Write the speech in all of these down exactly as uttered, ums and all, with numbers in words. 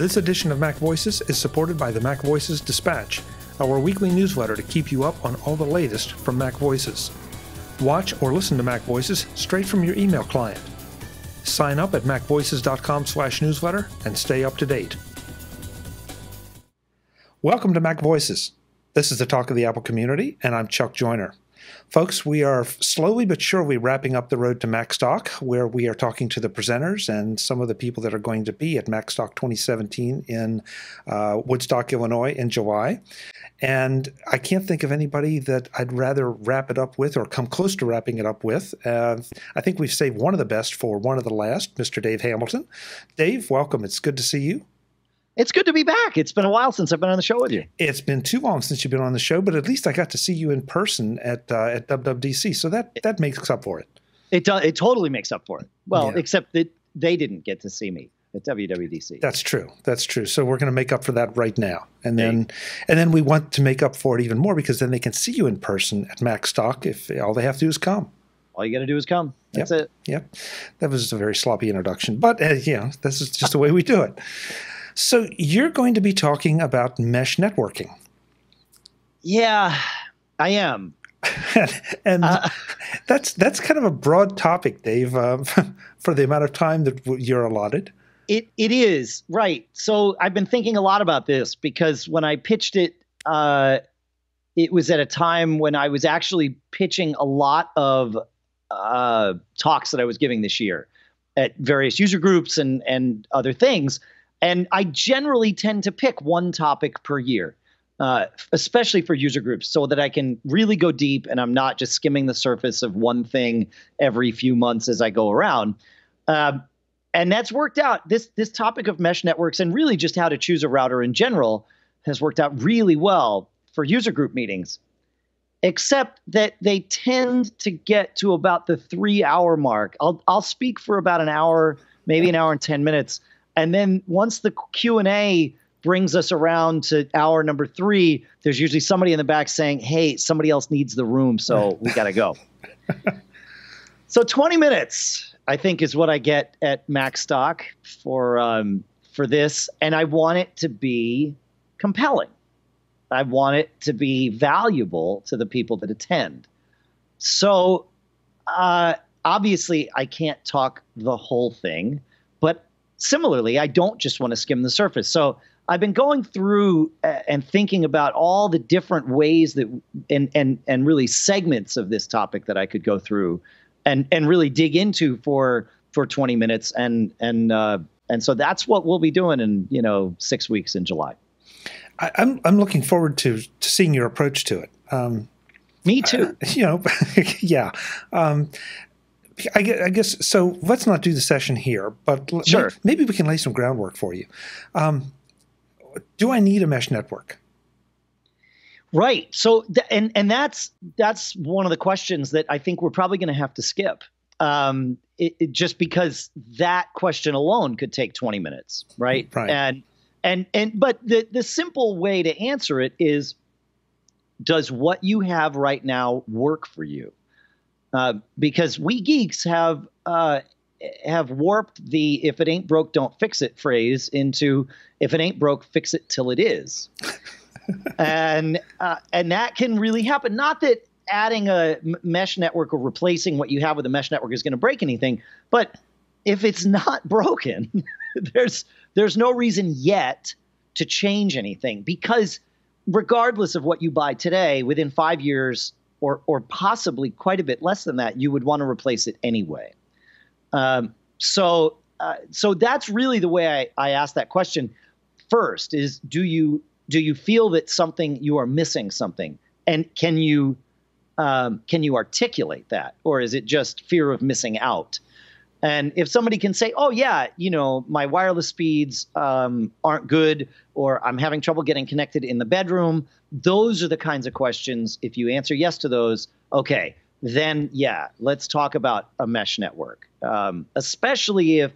This edition of Mac Voices is supported by the Mac Voices Dispatch, our weekly newsletter to keep you up on all the latest from Mac Voices. Watch or listen to Mac Voices straight from your email client. Sign up at mac voices dot com slash newsletter and stay up to date. Welcome to Mac Voices. This is the Talk of the Apple community, and I'm Chuck Joiner. Folks, we are slowly but surely wrapping up the road to MacStock, where we are talking to the presenters and some of the people that are going to be at MacStock twenty seventeen in uh, Woodstock, Illinois in July. And I can't think of anybody that I'd rather wrap it up with or come close to wrapping it up with. Uh, I think we've saved one of the best for one of the last, Mister Dave Hamilton. Dave, welcome. It's good to see you. It's good to be back. It's been a while since I've been on the show with you. It's been too long since you've been on the show, but at least I got to see you in person at uh, at W W D C, so that that makes up for it. It does. It totally makes up for it. Well, yeah. Except that they didn't get to see me at W W D C. That's true. That's true. So we're going to make up for that right now, and then hey. and then we want to make up for it even more because then they can see you in person at MacStock if all they have to do is come. All you got to do is come. That's yep. it. Yep. That was a very sloppy introduction, but uh, you know, this is just the way we do it. So you're going to be talking about mesh networking. Yeah, I am. and and uh, that's that's kind of a broad topic, Dave, uh, for the amount of time that you're allotted. It It is, right. So I've been thinking a lot about this because when I pitched it, uh, it was at a time when I was actually pitching a lot of uh, talks that I was giving this year at various user groups and, and other things. And I generally tend to pick one topic per year, uh, especially for user groups, so that I can really go deep and I'm not just skimming the surface of one thing every few months as I go around. Um, and that's worked out. This, this topic of mesh networks and really just how to choose a router in general has worked out really well for user group meetings, except that they tend to get to about the three-hour mark. I'll, I'll speak for about an hour, maybe an hour and ten minutes. And then once the Q and A brings us around to hour number three, there's usually somebody in the back saying, hey, somebody else needs the room, so we got to go. So twenty minutes, I think, is what I get at MacStock for, um, for this. And I want it to be compelling. I want it to be valuable to the people that attend. So uh, obviously, I can't talk the whole thing, but similarly, I don't just want to skim the surface. So I've been going through and thinking about all the different ways that and and and really segments of this topic that I could go through and and really dig into for for twenty minutes. And and uh, and so that's what we'll be doing in, you know, six weeks in July. I, I'm I'm looking forward to, to seeing your approach to it. Um, Me too. I, you know, yeah. Um, I guess, so let's not do the session here, but sure. Maybe we can lay some groundwork for you. Um, do I need a mesh network? Right. So, th and, and that's, that's one of the questions that I think we're probably going to have to skip. Um, it, it just because that question alone could take twenty minutes. Right. Right. And, and, and, but the, the simple way to answer it is, does what you have right now work for you? Uh, because we geeks have uh, have warped the "if it ain't broke, don't fix it" phrase into "if it ain't broke, fix it till it is," and uh, and that can really happen. Not that adding a mesh network or replacing what you have with a mesh network is going to break anything, but if it's not broken, there's there's no reason yet to change anything because regardless of what you buy today, within five years. Or, or possibly quite a bit less than that, you would want to replace it anyway. Um, so, uh, so that's really the way I, I asked that question. First is, do you do you feel that something you are missing something, and can you um, can you articulate that, or is it just fear of missing out? And if somebody can say, oh yeah, you know, my wireless speeds um, aren't good, or I'm having trouble getting connected in the bedroom, those are the kinds of questions. If you answer yes to those, okay, then yeah, let's talk about a mesh network, um, especially if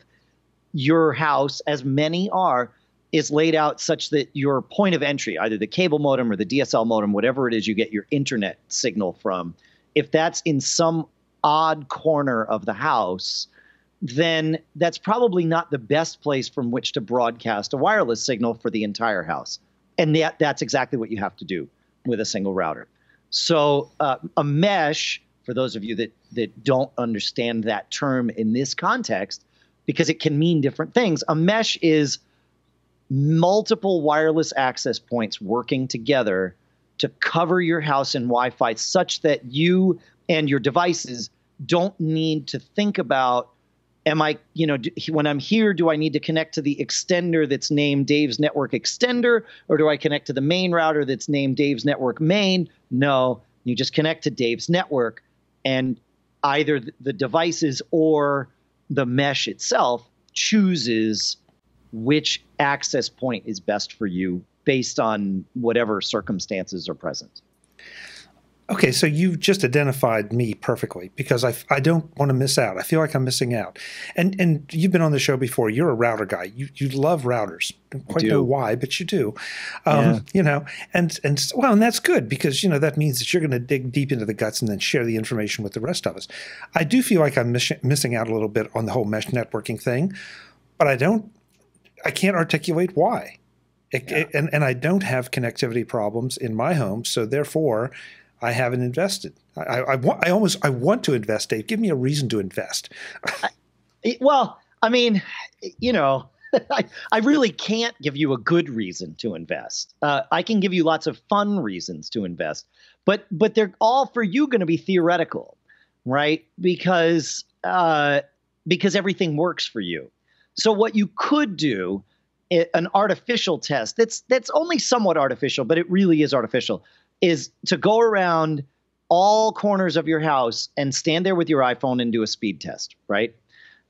your house, as many are, is laid out such that your point of entry, either the cable modem or the D S L modem, whatever it is you get your internet signal from, if that's in some odd corner of the house, then that's probably not the best place from which to broadcast a wireless signal for the entire house. And that, that's exactly what you have to do with a single router. So uh, a mesh, for those of you that, that don't understand that term in this context, because it can mean different things, a mesh is multiple wireless access points working together to cover your house in Wi-Fi such that you and your devices don't need to think about, am I, you know, do, when I'm here, do I need to connect to the extender that's named Dave's Network Extender, or do I connect to the main router that's named Dave's Network Main? No, you just connect to Dave's network, and either the devices or the mesh itself chooses which access point is best for you based on whatever circumstances are present. Okay, so you've just identified me perfectly, because I, I don't want to miss out. I feel like I'm missing out. And and you've been on the show before. You're a router guy. You you love routers. Don't quite know why, but you do. Um, yeah. You know, and, and well, and that's good, because, you know, that means that you're going to dig deep into the guts and then share the information with the rest of us. I do feel like I'm miss, missing out a little bit on the whole mesh networking thing, but I don't, I can't articulate why. It, yeah. it, and, and I don't have connectivity problems in my home, so therefore – I haven't invested. I, I, I want. I almost. I want to invest, Dave. Give me a reason to invest. I, well, I mean, you know, I, I really can't give you a good reason to invest. Uh, I can give you lots of fun reasons to invest, but but they're all for you going to be theoretical, right? Because uh, because everything works for you. So what you could do, an artificial test that's that's only somewhat artificial, but it really is artificial, is to go around all corners of your house and stand there with your iPhone and do a speed test, right?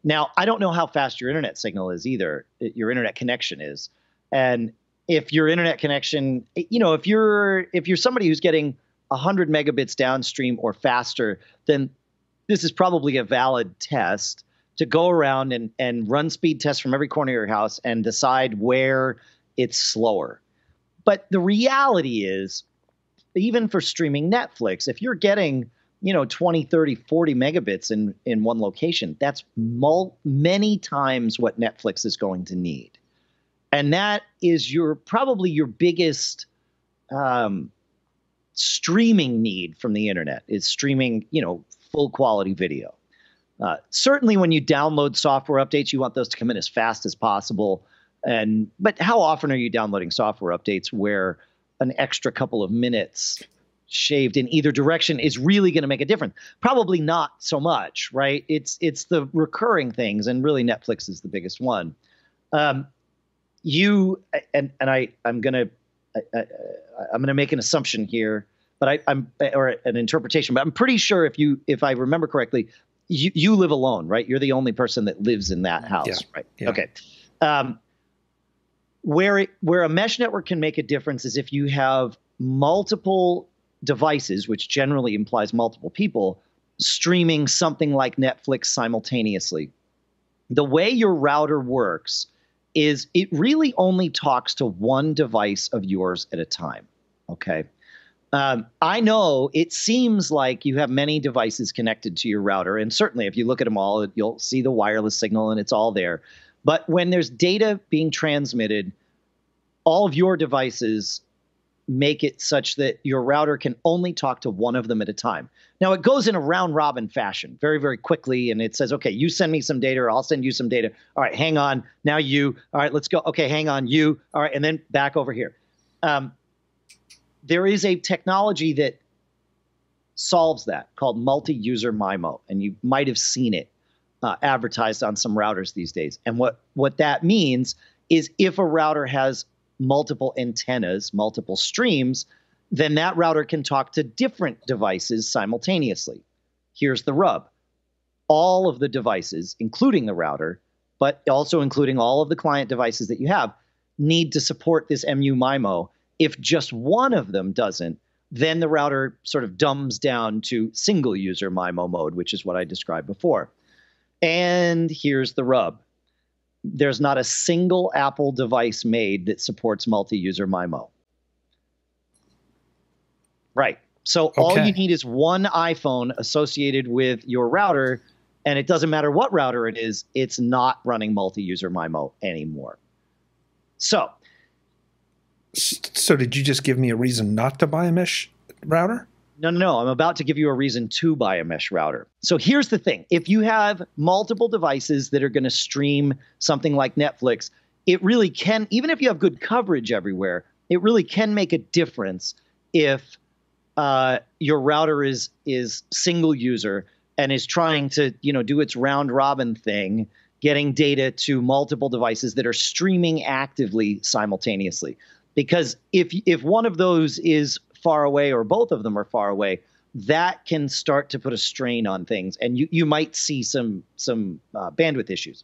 Now, I don't know how fast your internet signal is either, your internet connection is. And if your internet connection, you know, if you're if you're somebody who's getting one hundred megabits downstream or faster, then this is probably a valid test to go around and, and run speed tests from every corner of your house and decide where it's slower. But the reality is, even for streaming Netflix, if you're getting, you know, twenty, thirty, forty megabits in, in one location, that's mul- many times what Netflix is going to need. And that is your probably your biggest um, streaming need from the internet, is streaming, you know, full quality video. Uh, certainly when you download software updates, you want those to come in as fast as possible. And but how often are you downloading software updates where an extra couple of minutes shaved in either direction is really going to make a difference? Probably not so much, right? It's it's the recurring things, and really Netflix is the biggest one. Um, you and and I I'm gonna I, I, I'm gonna make an assumption here, but I, I'm or an interpretation, but I'm pretty sure if you if I remember correctly, you you live alone, right? You're the only person that lives in that house, yeah, right? Yeah. Okay. Um, Where it, where a mesh network can make a difference is if you have multiple devices, which generally implies multiple people, streaming something like Netflix simultaneously. The way your router works is it really only talks to one device of yours at a time, okay? Um, I know it seems like you have many devices connected to your router, and certainly if you look at them all, you'll see the wireless signal and it's all there. But when there's data being transmitted, all of your devices make it such that your router can only talk to one of them at a time. Now, it goes in a round-robin fashion very, very quickly, and it says, okay, you send me some data, or I'll send you some data. All right, hang on. Now you. All right, let's go. Okay, hang on, you. All right, and then back over here. Um, there is a technology that solves that called multi-user MIMO, and you might have seen it Uh, advertised on some routers these days. And what, what that means is if a router has multiple antennas, multiple streams, then that router can talk to different devices simultaneously. Here's the rub. All of the devices, including the router, but also including all of the client devices that you have, need to support this M U MIMO. If just one of them doesn't, then the router sort of dumbs down to single-user MIMO mode, which is what I described before. And here's the rub. There's not a single Apple device made that supports multi-user MIMO. Right. So okay. All you need is one iPhone associated with your router And it doesn't matter what router it is, it's not running multi-user MIMO anymore. So. So did you just give me a reason not to buy a mesh router? No, no, no. I'm about to give you a reason to buy a mesh router. So here's the thing. If you have multiple devices that are going to stream something like Netflix, it really can, even if you have good coverage everywhere, it really can make a difference if uh, your router is is single user and is trying to, you know, do its round robin thing, getting data to multiple devices that are streaming actively simultaneously. Because if if one of those is far away or both of them are far away, that can start to put a strain on things, and you you might see some some uh, bandwidth issues.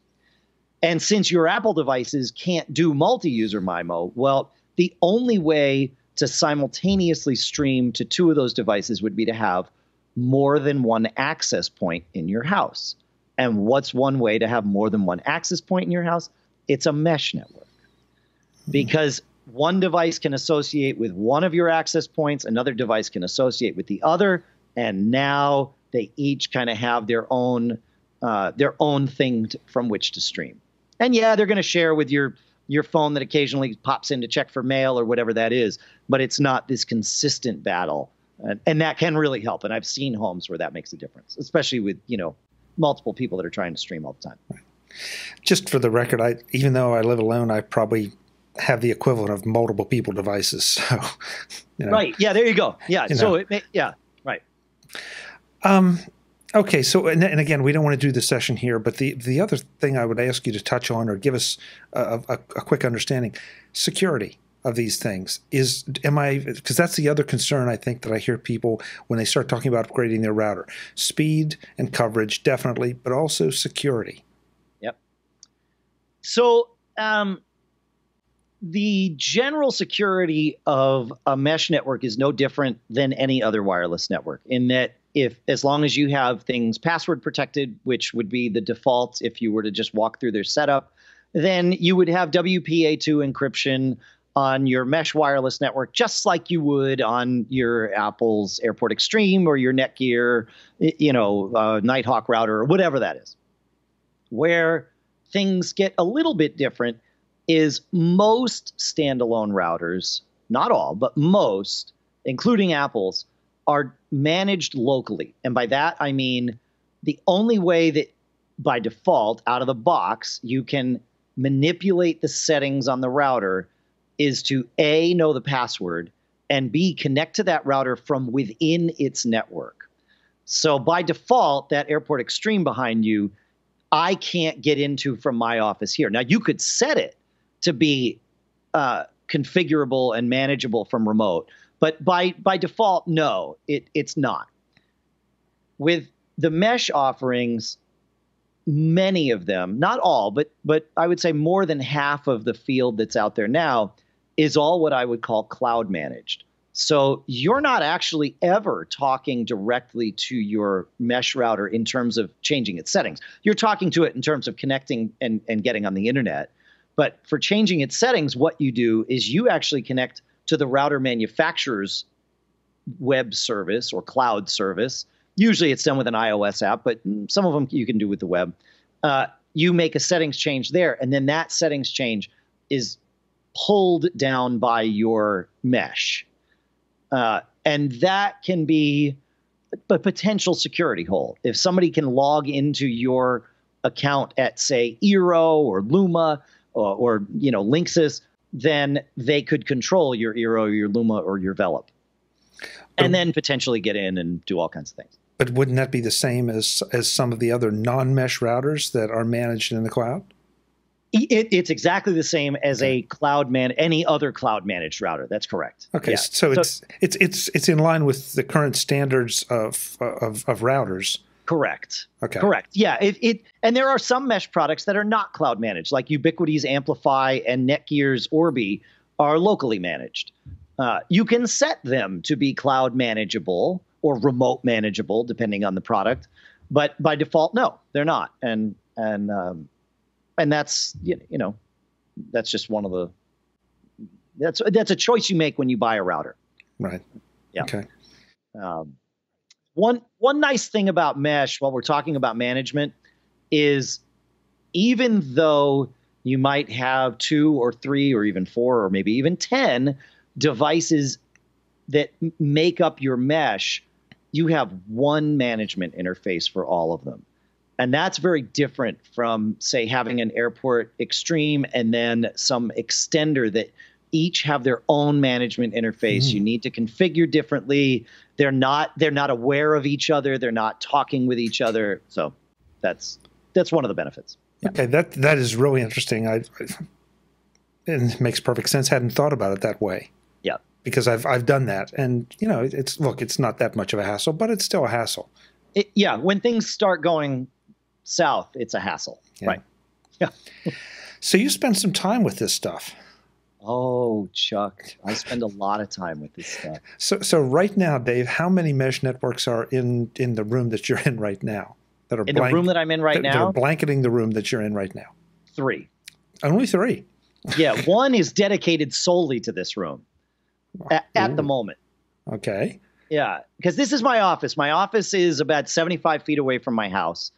And since your Apple devices can't do multi-user MIMO, well, the only way to simultaneously stream to two of those devices would be to have more than one access point in your house. And what's one way to have more than one access point in your house? It's a mesh network. Because one device can associate with one of your access points, another device can associate with the other, and now they each kind of have their own uh, their own thing to, from which to stream. And yeah, they're going to share with your your phone that occasionally pops in to check for mail or whatever that is, but it's not this consistent battle, and, and that can really help. And I've seen homes where that makes a difference, especially with, you know, multiple people that are trying to stream all the time. Just for the record, I even though I live alone, I probably have the equivalent of multiple people devices. So, you know, right. Yeah, there you go. Yeah. You know. So, it may, yeah, right. Um, okay. So, and, and again, we don't want to do the session here, but the, the other thing I would ask you to touch on or give us a, a, a quick understanding, security of these things is, am I, because that's the other concern I think that I hear people when they start talking about upgrading their router, speed and coverage, definitely, but also security. Yep. So, um, the general security of a mesh network is no different than any other wireless network in that if as long as you have things password protected, which would be the default if you were to just walk through their setup, then you would have W P A two encryption on your mesh wireless network, just like you would on your Apple's AirPort Extreme or your Netgear, you know, uh, Nighthawk router or whatever that is. Where things get a little bit different is most standalone routers, not all, but most, including Apple's, are managed locally. And by that, I mean the only way that, by default, out of the box, you can manipulate the settings on the router is to A, know the password, and B, connect to that router from within its network. So by default, that AirPort Extreme behind you, I can't get into from my office here. Now, you could set it to be uh, configurable and manageable from remote. But by, by default, no, it, it's not. With the mesh offerings, many of them, not all, but, but I would say more than half of the field that's out there now is all what I would call cloud managed. So you're not actually ever talking directly to your mesh router in terms of changing its settings. You're talking to it in terms of connecting and, and getting on the internet. But for changing its settings, what you do is you actually connect to the router manufacturer's web service or cloud service. Usually it's done with an iOS app, but some of them you can do with the web. Uh, you make a settings change there, and then that settings change is pulled down by your mesh. Uh, and that can be a potential security hole. If somebody can log into your account at, say, Eero or Luma, Or, or, you know, Linksys, then they could control your Eero, your Luma, or your Velop, and but, then potentially get in and do all kinds of things. But wouldn't that be the same as as some of the other non-mesh routers that are managed in the cloud? It, it's exactly the same as a cloud man, any other cloud managed router. That's correct. Okay, yeah. so, so it's it's it's it's in line with the current standards of of, of routers. Correct. Okay. Correct. Yeah. It, it and there are some mesh products that are not cloud managed, like Ubiquiti's Amplify and Netgear's Orbi are locally managed. Uh, you can set them to be cloud manageable or remote manageable, depending on the product. But by default, no, they're not. And and um, and that's you know that's just one of the that's that's a choice you make when you buy a router. Right. Yeah. Okay. Um, One one nice thing about mesh, while we're talking about management, is even though you might have two or three or even four or maybe even ten devices that make up your mesh, you have one management interface for all of them. And that's very different from, say, having an AirPort Extreme and then some extender that each have their own management interface. Mm. You need to configure differently. They're not they're not aware of each other. They're not talking with each other. So that's that's one of the benefits. Yeah. Okay, that that is really interesting. I, I it makes perfect sense. Hadn't thought about it that way. Yeah, because I've I've done that, and you know, it's look, it's not that much of a hassle, but it's still a hassle. It, yeah, when things start going south, it's a hassle. Yeah. Right. Yeah. So you spend some time with this stuff. Oh, Chuck, I spend a lot of time with this stuff. So, so right now, Dave, how many mesh networks are in in the room that you're in right now? That are in the room that I'm in right now? They're blanketing the room that you're in right now. Three. Only three. Yeah, one is dedicated solely to this room at, at the moment. Okay. Yeah, because this is my office. My office is about seventy-five feet away from my house.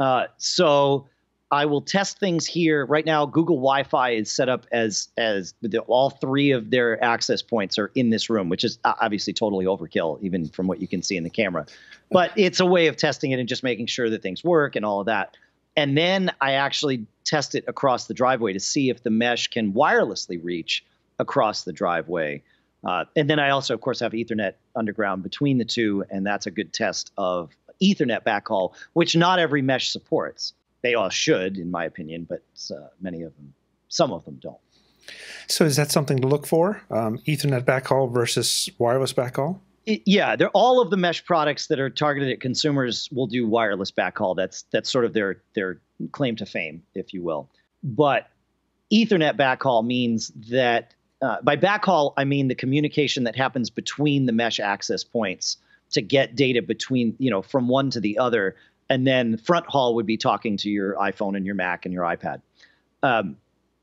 Uh, so I will test things here. Right now, Google Wi-Fi is set up as as the, all three of their access points are in this room, which is obviously totally overkill, even from what you can see in the camera. But it's a way of testing it and just making sure that things work and all of that. And then I actually test it across the driveway to see if the mesh can wirelessly reach across the driveway. Uh, and then I also, of course, have Ethernet underground between the two, and that's a good test of Ethernet backhaul, which not every mesh supports. They all should, in my opinion, but uh, many of them, some of them don't. So is that something to look for, um, Ethernet backhaul versus wireless backhaul? It, yeah, they're, all of the mesh products that are targeted at consumers will do wireless backhaul. That's that's sort of their, their claim to fame, if you will. But Ethernet backhaul means that, uh, by backhaul, I mean the communication that happens between the mesh access points to get data between, you know, from one to the other. And then front haul would be talking to your iPhone and your Mac and your iPad. Um,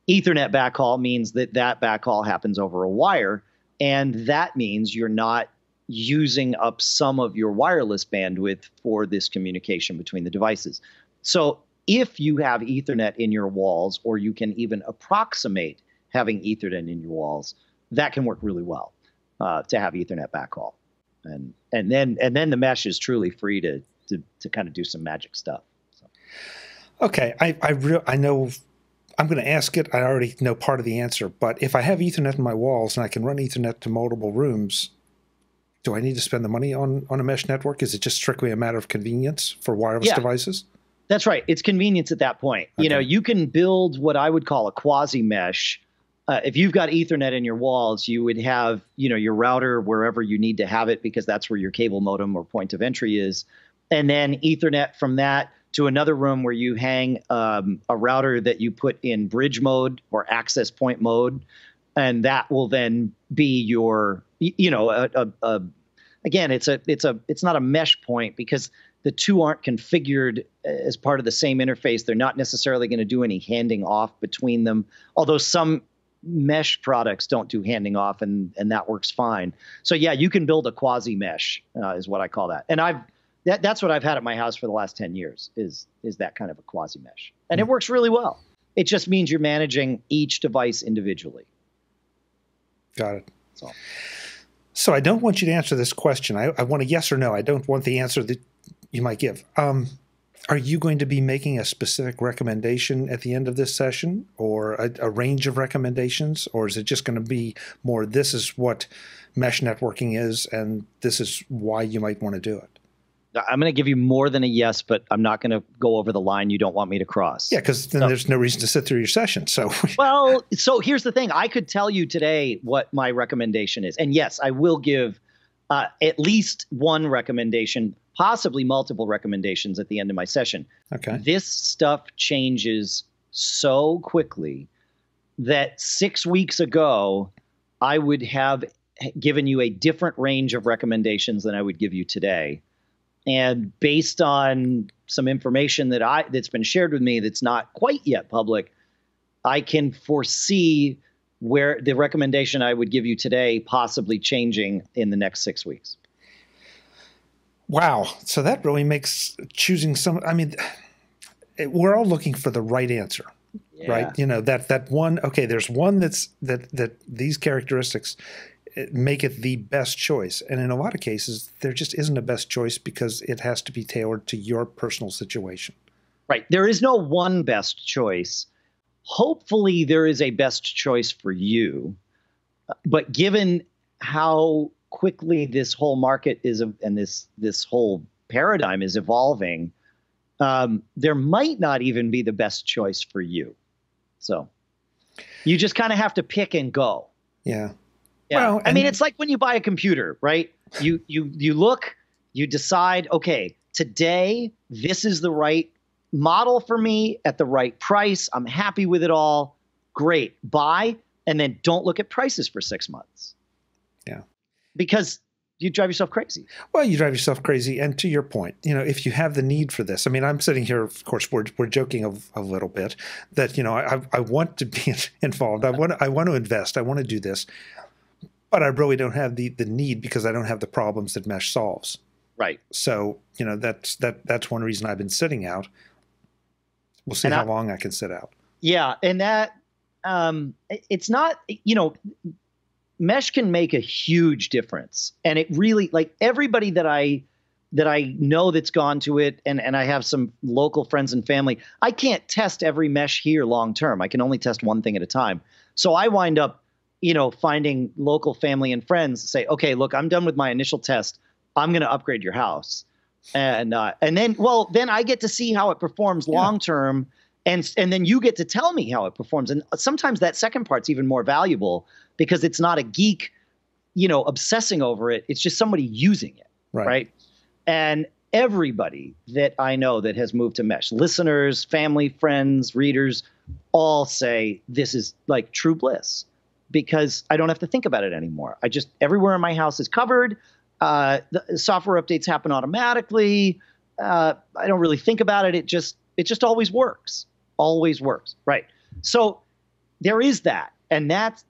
Ethernet backhaul means that that backhaul happens over a wire, and that means you're not using up some of your wireless bandwidth for this communication between the devices. So if you have Ethernet in your walls, or you can even approximate having Ethernet in your walls, that can work really well uh, to have Ethernet backhaul. And, and, then, and then the mesh is truly free to To, to kind of do some magic stuff. So. Okay, I I, re I know I'm going to ask it. I already know part of the answer, but if I have Ethernet in my walls and I can run Ethernet to multiple rooms, do I need to spend the money on on a mesh network? Is it just strictly a matter of convenience for wireless yeah, devices? That's right. It's convenience at that point. Okay. You know, you can build what I would call a quasi mesh. Uh, if you've got Ethernet in your walls, you would have you know your router wherever you need to have it, because that's where your cable modem or point of entry is. And then Ethernet from that to another room where you hang um, a router that you put in bridge mode or access point mode. And that will then be your, you know, a, a, a, again, it's a, it's a, it's not a mesh point because the two aren't configured as part of the same interface. They're not necessarily going to do any handing off between them, although some mesh products don't do handing off, and, and that works fine. So yeah, you can build a quasi mesh uh, is what I call that. And I've, That, that's what I've had at my house for the last ten years is, is that kind of a quasi-mesh. And it works really well. It just means you're managing each device individually. Got it. That's all. So I don't want you to answer this question. I, I want a yes or no. I don't want the answer that you might give. Um, are you going to be making a specific recommendation at the end of this session, or a, a range of recommendations? Or is it just going to be more, this is what mesh networking is, and this is why you might want to do it? I'm going to give you more than a yes, but I'm not going to go over the line you don't want me to cross. Yeah, because then so, there's no reason to sit through your session. So, well, so here's the thing. I could tell you today what my recommendation is. And yes, I will give uh, at least one recommendation, possibly multiple recommendations at the end of my session. Okay. This stuff changes so quickly that six weeks ago, I would have given you a different range of recommendations than I would give you today. And based on some information that I that's been shared with me that's not quite yet public, I can foresee where the recommendation I would give you today possibly changing in the next six weeks. Wow. So that really makes choosing some, I mean, it, we're all looking for the right answer, yeah. right? You know, that, that one, okay, there's one that's, that, that these characteristics make it the best choice. And in a lot of cases, there just isn't a best choice because it has to be tailored to your personal situation. Right. There is no one best choice. Hopefully there is a best choice for you, but given how quickly this whole market is and this this whole paradigm is evolving, um, there might not even be the best choice for you. So you just kind of have to pick and go. Yeah. Yeah. Well, I mean, it's like when you buy a computer, right? You you you look, you decide, okay, today this is the right model for me at the right price. I'm happy with it all. Great. Buy. And then don't look at prices for six months. Yeah. Because you drive yourself crazy. Well, you drive yourself crazy. And to your point, you know, if you have the need for this, I mean, I'm sitting here, of course, we're, we're joking a, a little bit that, you know, I, I want to be involved. I want to, I want to invest. I want to do this, but I really don't have the, the need because I don't have the problems that Mesh solves. Right. So, you know, that's, that, that's one reason I've been sitting out. We'll see and how I, long I can sit out. Yeah. And that, um, it's not, you know, Mesh can make a huge difference. And it really, like everybody that I, that I know that's gone to it, and, and I have some local friends and family, I can't test every Mesh here long term. I can only test one thing at a time. So I wind up, you know, finding local family and friends to say, okay, look, I'm done with my initial test. I'm going to upgrade your house. And, uh, and then, well, then I get to see how it performs yeah. long term. And, and then you get to tell me how it performs. And sometimes that second part's even more valuable because it's not a geek, you know, obsessing over it. It's just somebody using it, right? right? And everybody that I know that has moved to Mesh, listeners, family, friends, readers, all say this is like true bliss because I don't have to think about it anymore. I just, everywhere in my house is covered. Uh, the software updates happen automatically. Uh, I don't really think about it. It just, it just always works. Always works. Right. So there is that. And that's,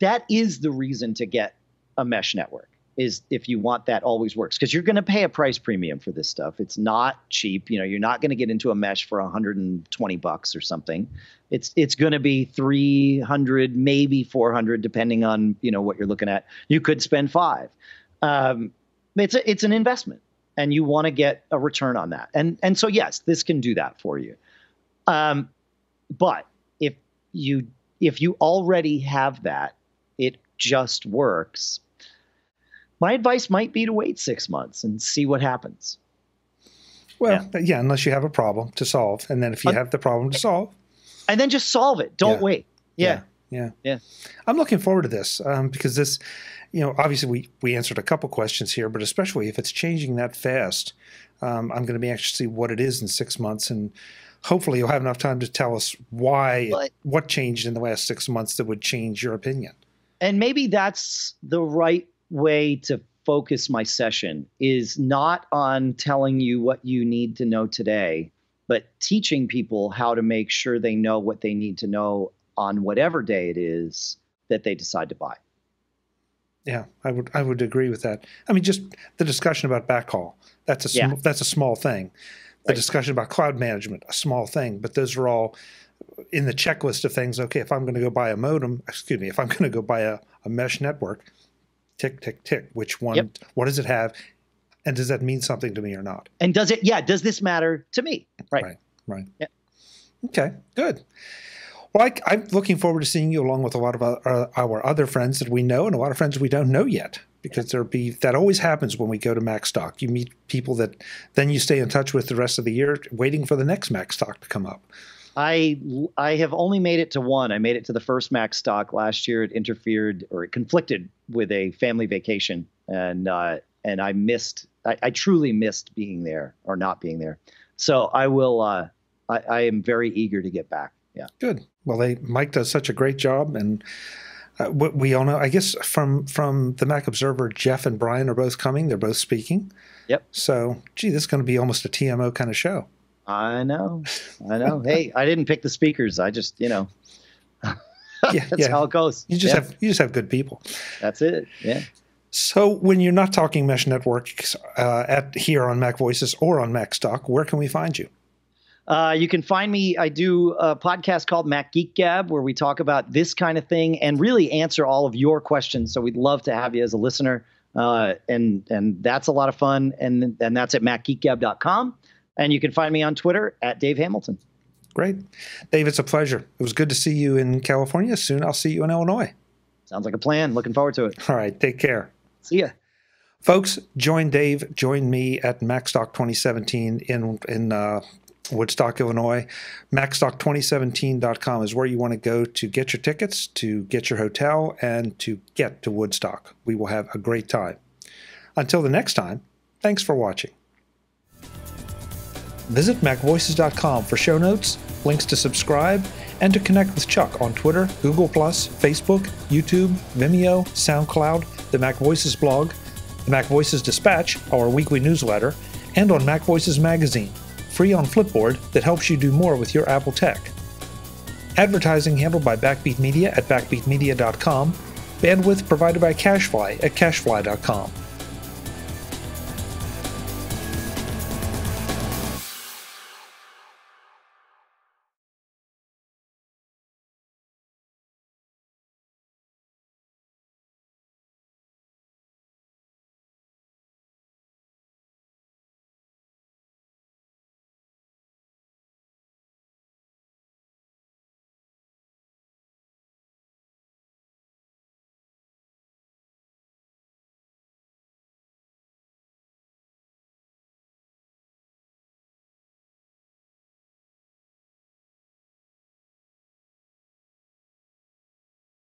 that is the reason to get a Mesh network is if you want that always works, because you're going to pay a price premium for this stuff. It's not cheap. You know, you're not going to get into a Mesh for one hundred twenty bucks or something. It's, it's going to be three hundred, maybe four hundred, depending on, you know, what you're looking at. You could spend five. Um, it's a, it's an investment and you want to get a return on that. And, and so, yes, this can do that for you. Um, but if you, if you already have that, it just works. My advice might be to wait six months and see what happens. Well, yeah, yeah unless you have a problem to solve. And then if you uh, have the problem to solve. And then just solve it. Don't yeah. wait. Yeah. yeah. Yeah. Yeah. I'm looking forward to this, um, because this, you know, obviously we, we answered a couple questions here, but especially if it's changing that fast, um, I'm going to be anxious to see what it is in six months. And hopefully you'll have enough time to tell us why, but, what changed in the last six months that would change your opinion. And maybe that's the right way to focus my session is not on telling you what you need to know today, but teaching people how to make sure they know what they need to know on whatever day it is that they decide to buy. Yeah, I would I would agree with that. I mean, just the discussion about backhaul, that's a sm yeah. that's a small thing. The right. discussion about cloud management, a small thing. But those are all in the checklist of things. Okay, if I'm going to go buy a modem, excuse me, if I'm going to go buy a, a mesh network, tick, tick, tick, which one, yep. what does it have? And does that mean something to me or not? And does it, yeah, does this matter to me? Right, right, right. Yep. Okay, good. Well, I, I'm looking forward to seeing you along with a lot of our, our other friends that we know and a lot of friends we don't know yet, because there be that always happens when we go to MacStock. You meet people that then you stay in touch with the rest of the year, waiting for the next MacStock to come up. I I have only made it to one. I made it to the first MacStock last year. It interfered or it conflicted with a family vacation, and uh, and I missed. I, I truly missed being there or not being there. So I will. Uh, I, I am very eager to get back. Yeah. Good. Well, they, Mike does such a great job, and uh, what we all know, I guess, from from the Mac Observer, Jeff and Brian are both coming. They're both speaking. Yep. So, gee, this is going to be almost a T M O kind of show. I know. I know. Hey, I didn't pick the speakers. I just, you know, yeah, that's yeah. how it goes. You just yep. have you just have good people. That's it. Yeah. So when you're not talking mesh networks uh, at here on Mac Voices or on MacStock, where can we find you? Uh, you can find me. I do a podcast called Mac Geek Gab, where we talk about this kind of thing and really answer all of your questions. So we'd love to have you as a listener. Uh, and and that's a lot of fun. And, and that's at mac geek gab dot com. And you can find me on Twitter at Dave Hamilton. Great. Dave, it's a pleasure. It was good to see you in California. Soon I'll see you in Illinois. Sounds like a plan. Looking forward to it. All right. Take care. See ya. Folks, join Dave. Join me at MacStock twenty seventeen in in uh, Woodstock, Illinois. MacStock twenty seventeen dot com is where you want to go to get your tickets, to get your hotel, and to get to Woodstock. We will have a great time. Until the next time, thanks for watching. Visit mac voices dot com for show notes, links to subscribe, and to connect with Chuck on Twitter, Google plus, Facebook, YouTube, Vimeo, SoundCloud, the Mac Voices blog, the Mac Voices Dispatch, our weekly newsletter, and on Mac Voices Magazine, free on Flipboard, that helps you do more with your Apple tech. Advertising handled by BackBeat Media at backbeat media dot com. Bandwidth provided by CashFly at cash fly dot com.